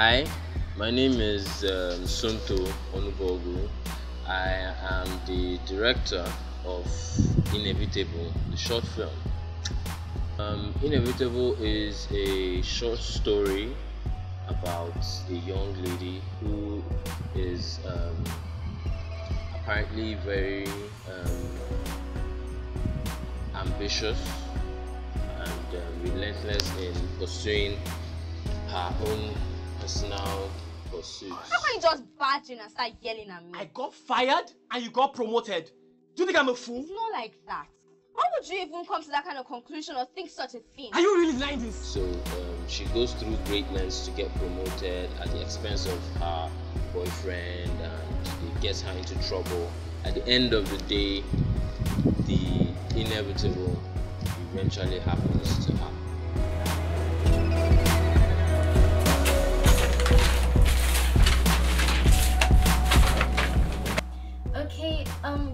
Hi, my name is Somto Onubogu. I am the director of Inevitable, the short film. Inevitable is a short story about a young lady who is apparently very ambitious and relentless in pursuing her own personal pursuits. How can you just barge in and start yelling at me? I got fired and you got promoted. Do you think I'm a fool? It's not like that. Why would you even come to that kind of conclusion or think such a thing? Are you really lying this? So she goes through great lengths to get promoted at the expense of her boyfriend, and it gets her into trouble. At the end of the day, the inevitable eventually happens to her.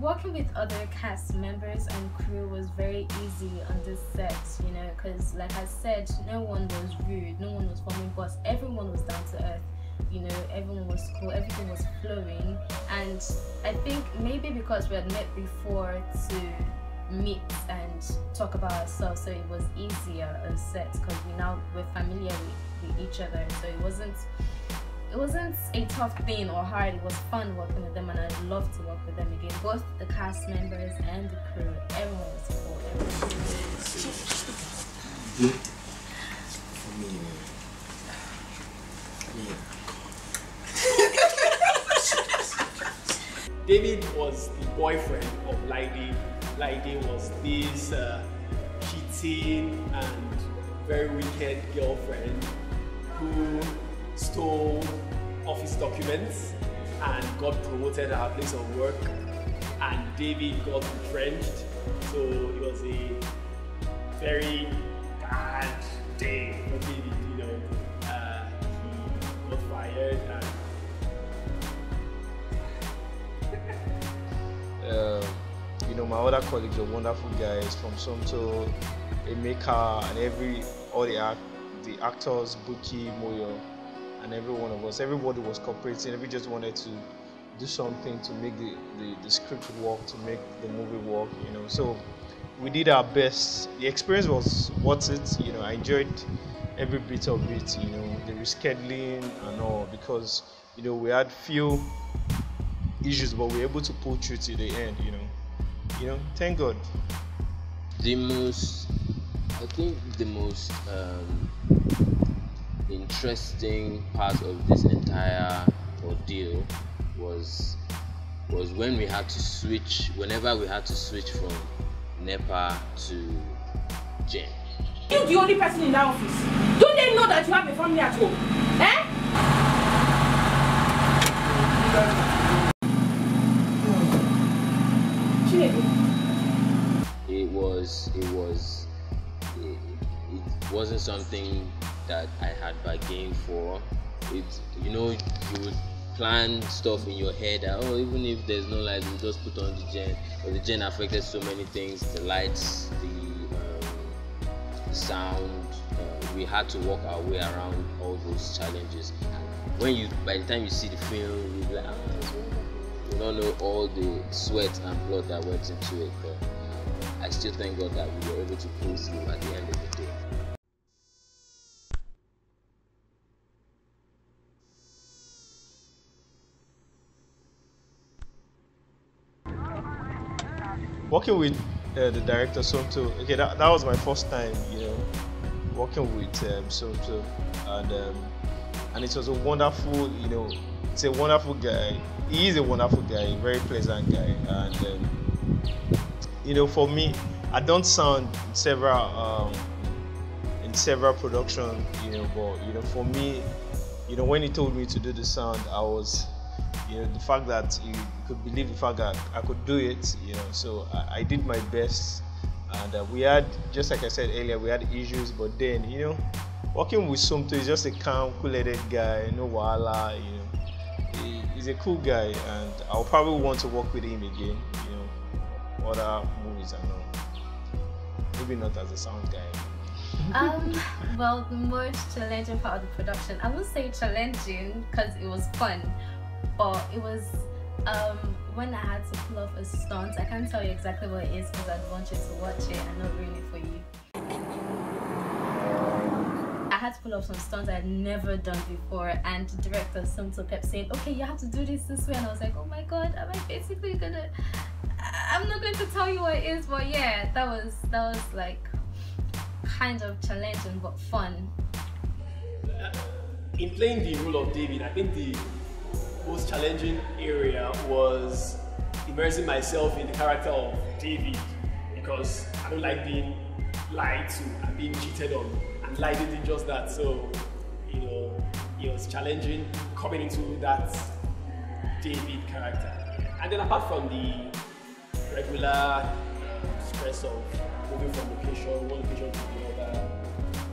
Working with other cast members and crew was very easy on this set, you know, because like I said, no one was rude, no one was forming boss, everyone was down to earth, you know, everyone was cool, everything was flowing. And I think maybe because we had met before to meet and talk about ourselves, so it was easier on set because we're familiar with each other, so it wasn't a tough thing or hard. It was fun working with them, and I'd love to work with them again. Both the cast members and the crew, everyone was cool. David was the boyfriend of Lydia. Lydia was this cheating and very wicked girlfriend who stole office documents and got promoted at her place of work, and David got retrenched. So it was a very bad day for David, you know. He got fired and you know, my other colleagues are wonderful guys from Somto, Emeka, and all the actors, Buki, Moyo, and every one of us, everybody was cooperating. We just wanted to do something to make the script work, to make the movie work, you know. So we did our best. The experience was worth it, you know. I enjoyed every bit of it, you know, the rescheduling and all, because, you know, we had few issues, but we were able to pull through to the end, you know. You know, thank God. I think the most interesting part of this entire ordeal was when we had to switch, whenever we had to switch from NEPA to Jen. You're the only person in that office. Don't they know that you have a family at home? Eh? It wasn't something that I had bargained for. It, you know, you would plan stuff in your head that, oh, even if there's no light, you just put on the gen, but the gen affected so many things, the lights, the sound. We had to work our way around all those challenges. And by the time you see the film, you'll be like, you don't know all the sweat and blood that went into it, but I still thank God that we were able to pull through at the end of the day. Working with the director Somto, okay, that was my first time, you know, working with Somto, and it was a wonderful, you know, it's a wonderful guy. He is a wonderful guy, very pleasant guy, and you know, for me, I don't sound in several productions, you know, but you know, for me, you know, when he told me to do the sound, I was, you know, the fact that you could believe the fact that I could do it, you know, so I did my best. And we had, just like I said earlier, we had issues, but then, you know, working with Somto is just a calm, cool-headed guy, no wahala, you know. He's a cool guy, and I'll probably want to work with him again, you know, other movies and all. Maybe not as a sound guy. Well, the most challenging part of the production, I wouldn't say challenging because it was fun, but it was when I had to pull off a stunt. I can't tell you exactly what it is because I'd want you to watch it and not ruin it for you. I had to pull off some stunts I had never done before, and the director Somto kept saying, okay, you have to do this way, and I was like, oh my god, am I basically gonna... I'm not going to tell you what it is, but yeah, that was like kind of challenging but fun. In playing the role of David, I think the most challenging area was immersing myself in the character of David, because I don't like being lied to and being cheated on. Light did just that, so you know it was challenging coming into that David character. And then apart from the regular stress of moving from location, one location to the other,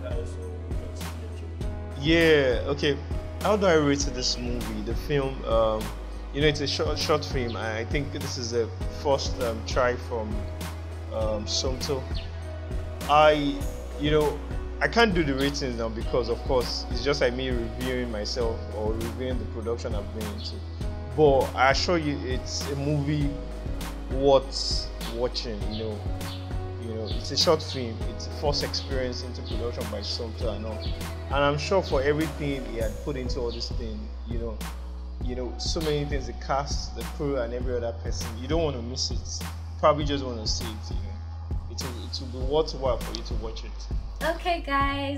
that also was challenging. Yeah. Okay. How do I rate this movie? The film, you know, it's a short film. I think this is the first try from Somto. I can't do the ratings now because, of course, it's just like me reviewing myself or reviewing the production I've been into. But I assure you, it's a movie worth watching. You know, it's a short film. It's a first experience into production by Somto and all. And I'm sure for everything he had put into all this thing, you know, so many things, the cast, the crew, and every other person, you don't want to miss it. Probably just want to see it. It will be worthwhile for you to watch it. Okay guys,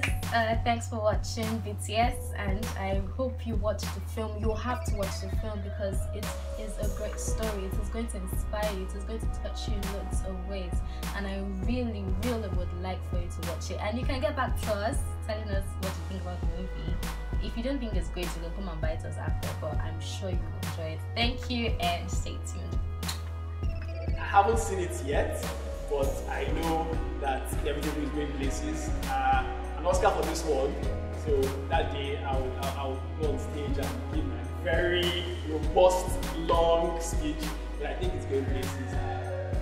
thanks for watching BTS, and I hope you watch the film. You have to watch the film because it is a great story. It is going to inspire you. It is going to touch you in lots of ways, and I really, really would like for you to watch it. And you can get back to us telling us what you think about the movie. If you don't think it's great, you can come and bite us after, but I'm sure you will enjoy it. Thank you and stay tuned. I haven't seen it yet, but I know that Inevitable is going places. An Oscar for this one, so that day I will go on stage and give a very robust, long speech. But I think it's going places.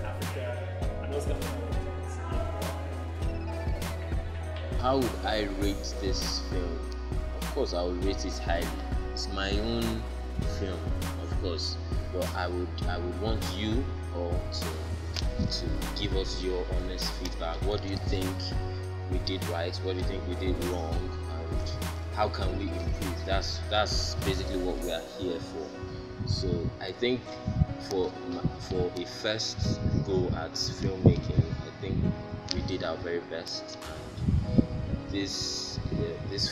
Africa, an Oscar for this one. How would I rate this film? Of course, I would rate it highly. It's my own film, of course, but I would want you all to give us your honest feedback. What do you think we did right? What do you think we did wrong? And how can we improve? That's basically what we are here for. So I think for a first go at filmmaking, I think we did our very best. And this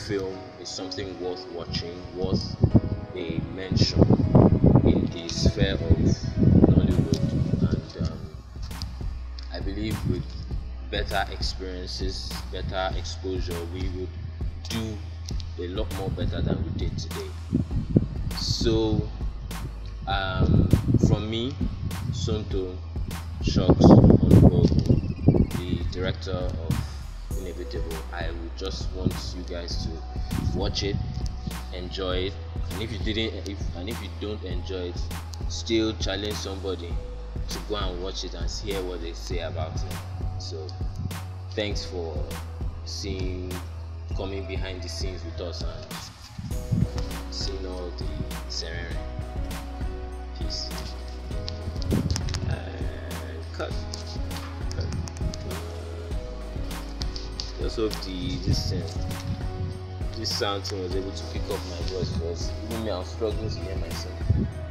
film is something worth watching, worth a mention in the sphere of with better experiences, better exposure, we would do a lot more better than we did today. So, from me, Somto Shox Onubogu, the director of Inevitable, I would just want you guys to watch it, enjoy it, and if you don't enjoy it, still challenge somebody to go and watch it and hear what they say about it. So thanks for coming behind the scenes with us and seeing all the serenity. Peace. And cut. Just hope this sound team was able to pick up my voice, because even me, I'm struggling to hear myself.